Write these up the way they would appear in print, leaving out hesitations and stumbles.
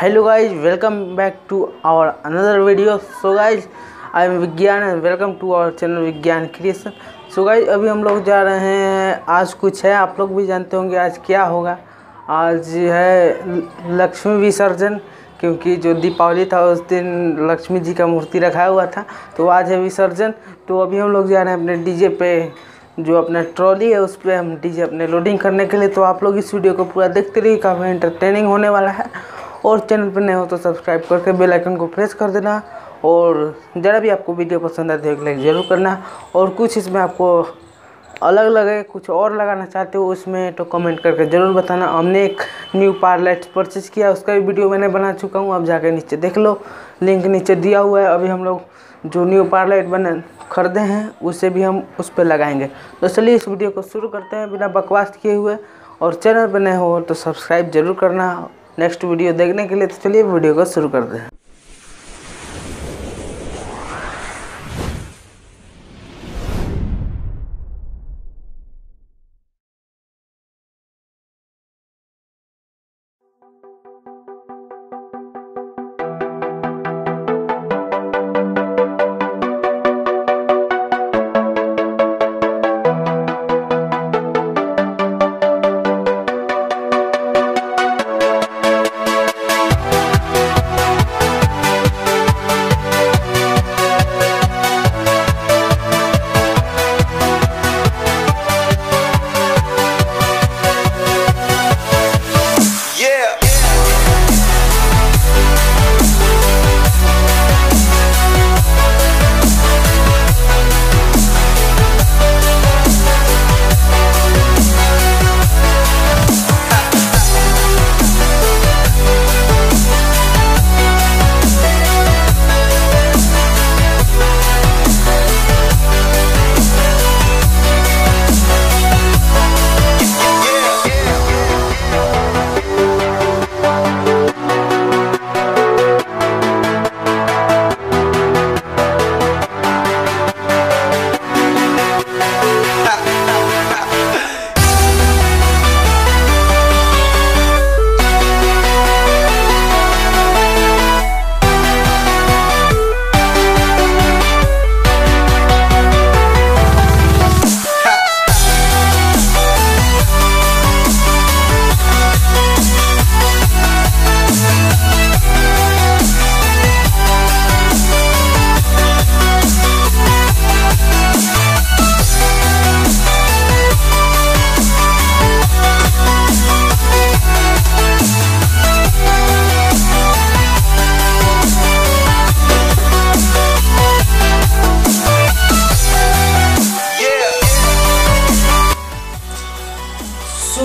Hello guys, welcome back to our another video. So guys, I am Vigyan and welcome to our channel Vigyan creation. So guys, अभी हम लोग जा रहे हैं, आज कुछ है, आप लोग भी जानते होंगे आज क्या होगा। आज है लक्ष्मी विसर्जन, क्योंकि जो दीपावली था उस दिन लक्ष्मी जी का मूर्ति रखा हुआ था, तो आज है विसर्जन। तो अभी हम लोग जा रहे हैं अपने डीजे पे, जो अपना ट्रॉली है उस पर हम डीजे अपने लोडिंग करने के लिए। तो आप लोग इस वीडियो को पूरा देखते रहिए, काफ़ी एंटरटेनिंग होने वाला है। और चैनल पर नए हो तो सब्सक्राइब करके बेल आइकन को प्रेस कर देना, और ज़रा भी आपको वीडियो पसंद आए तो एक लाइक ज़रूर करना। और कुछ इसमें आपको अलग लगे, कुछ और लगाना चाहते हो उसमें, तो कमेंट करके ज़रूर बताना। हमने एक न्यू पावर लाइट परचेज़ किया, उसका भी वीडियो मैंने बना चुका हूँ, आप जाके नीचे देख लो, लिंक नीचे दिया हुआ है। अभी हम लोग जो न्यू पावर लाइट बने खरीदे हैं उसे भी हम उस पर लगाएंगे। तो चलिए इस वीडियो को शुरू करते हैं बिना बकवास किए हुए। और चैनल पर नए हो तो सब्सक्राइब ज़रूर करना नेक्स्ट वीडियो देखने के लिए। तो चलिए वीडियो को शुरू करते हैं।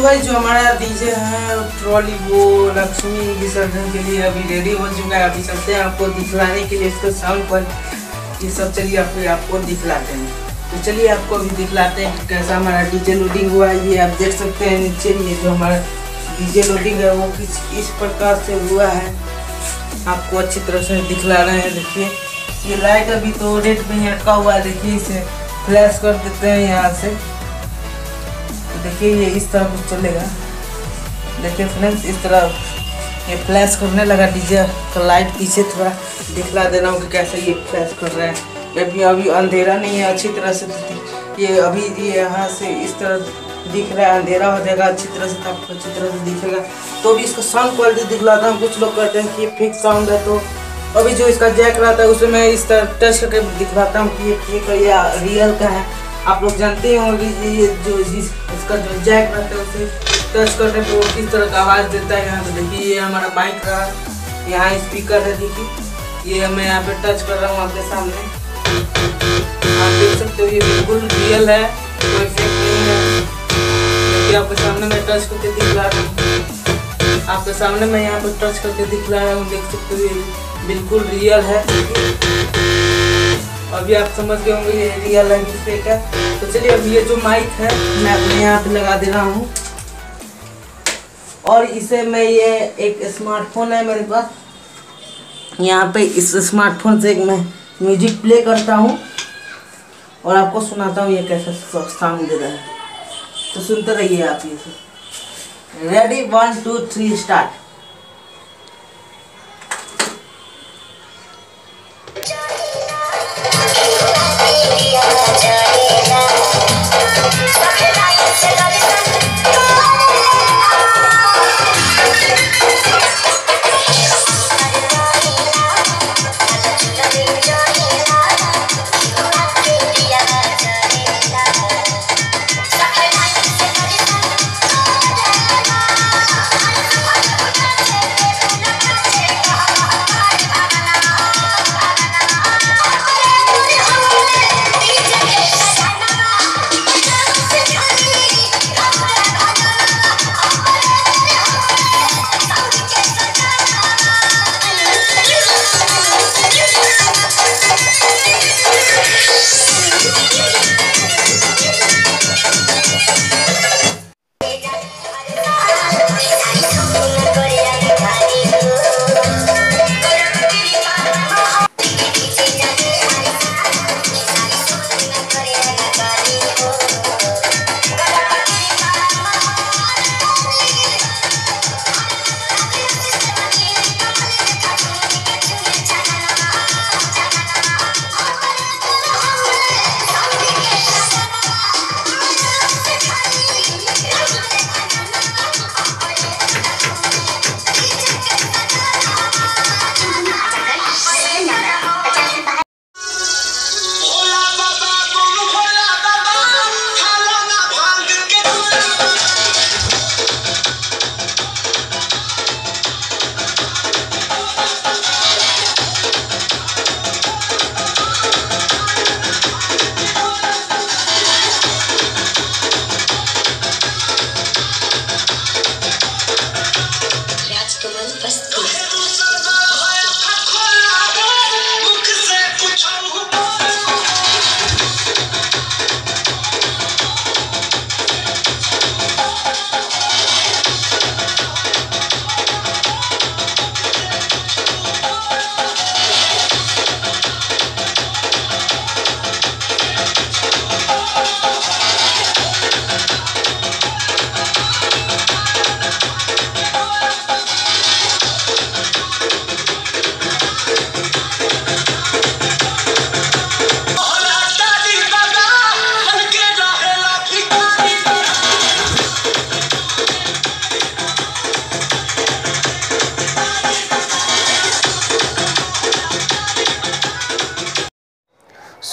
भाई, जो हमारा डीजे है ट्रॉली, वो लक्ष्मी विसर्जन के लिए अभी रेडी हो चुका है। अभी चलते हैं आपको दिखलाने के लिए इसको साउंड पर ये सब। चलिए आपको दिखलाते हैं। तो चलिए आपको अभी दिखलाते हैं कैसा हमारा डीजे लोडिंग हुआ है। ये आप देख सकते हैं नीचे, ये जो हमारा डीजे लोडिंग है वो किस इस प्रकार से हुआ है, आपको अच्छी तरह से दिखला रहे हैं। देखिए ये लाइट अभी तो रेड में अटका हुआ है, देखिए इसे फ्लैश कर देते हैं यहाँ से। देखिए ये इस तरह कुछ चलेगा। देखिए फ्रेंड्स, इस तरह ये फ्लैश करने लगा डीजे का लाइट। पीछे थोड़ा दिखला देना हो कि कैसे ये फ्लैश कर रहा है। अभी अभी अंधेरा नहीं है अच्छी तरह से, ये अभी ये यहाँ से इस तरह दिख रहा है। अंधेरा हो जाएगा अच्छी तरह से, आपको अच्छी तरह से दिखेगा। तो अभी इसका साउंड क्वालिटी दिखलाता हूँ। कुछ लोग कहते हैं कि फिक्स साउंड है, तो अभी जो इसका जैक रहता है उसे मैं इस तरह टच करके दिखलाता हूँ कि ये रियल का है। आप लोग जानते ही होंगे कि ये जो इसका जो जैक रहता है उसे टच करने पर वो किस तरह का आवाज़ देता है। यहाँ पे देखिए ये हमारा माइक रहा, यहाँ स्पीकर है, देखिए ये मैं यहाँ पे टच कर रहा हूँ आपके सामने। आप देख सकते हो ये बिल्कुल रियल है, कोई फेक नहीं है। देखिए आपके सामने मैं टच करके दिखला रहा हूँ, आपके सामने मैं यहाँ पर टच करके दिखला रहा हूँ। देख सकते हो ये बिल्कुल रियल है। अभी आप समझ गए होंगे ये रियल है कि फेक है। तो चलिए अभी ये जो माइक है मैं अपने यहाँ पे लगा दे रहा हूँ, और इसे मैं ये एक स्मार्टफोन है मेरे पास, यहाँ पे इस स्मार्टफोन से मैं म्यूजिक प्ले करता हूँ और आपको सुनाता हूँ ये कैसा साउंड दे रहा है। तो सुनते रहिए आप। ये रेडी, 1 2 3 स्टार्ट।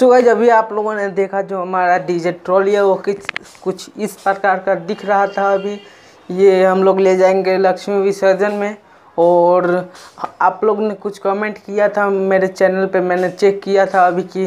सो गाइस अभी आप लोगों ने देखा जो हमारा डीजे ट्रॉली है वो कुछ इस प्रकार का दिख रहा था। अभी ये हम लोग ले जाएंगे लक्ष्मी विसर्जन में। और आप लोग ने कुछ कमेंट किया था मेरे चैनल पे, मैंने चेक किया था अभी कि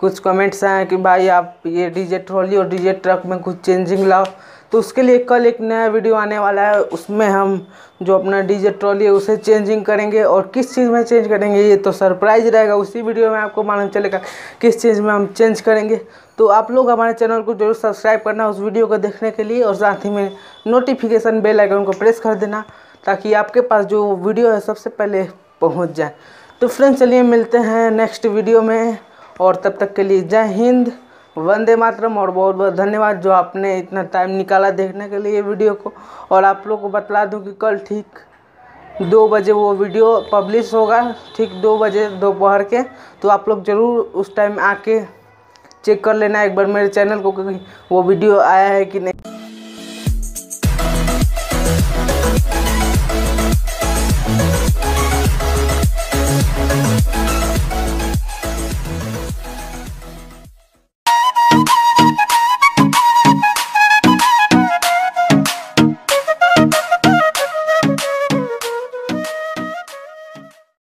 कुछ कमेंट्स आए कि भाई आप ये डीजे ट्रॉली और डीजे ट्रक में कुछ चेंजिंग लाओ। तो उसके लिए कल एक नया वीडियो आने वाला है, उसमें हम जो अपना डीजे ट्रॉली है उसे चेंजिंग करेंगे। और किस चीज़ में चेंज करेंगे ये तो सरप्राइज रहेगा, उसी वीडियो में आपको मालूम चलेगा किस चीज़ में हम चेंज करेंगे। तो आप लोग हमारे चैनल को जरूर सब्सक्राइब करना उस वीडियो को देखने के लिए, और साथ ही में नोटिफिकेशन बेल आइकन को प्रेस कर देना ताकि आपके पास जो वीडियो है सबसे पहले पहुँच जाए। तो फ्रेंड्स चलिए मिलते हैं नेक्स्ट वीडियो में, और तब तक के लिए जय हिंद, वंदे मातरम, और बहुत बहुत धन्यवाद जो आपने इतना टाइम निकाला देखने के लिए वीडियो को। और आप लोगों को बतला दूं कि कल ठीक 2 बजे वो वीडियो पब्लिश होगा, ठीक 2 बजे दोपहर के। तो आप लोग ज़रूर उस टाइम आके चेक कर लेना एक बार मेरे चैनल को कि वो वीडियो आया है कि नहीं।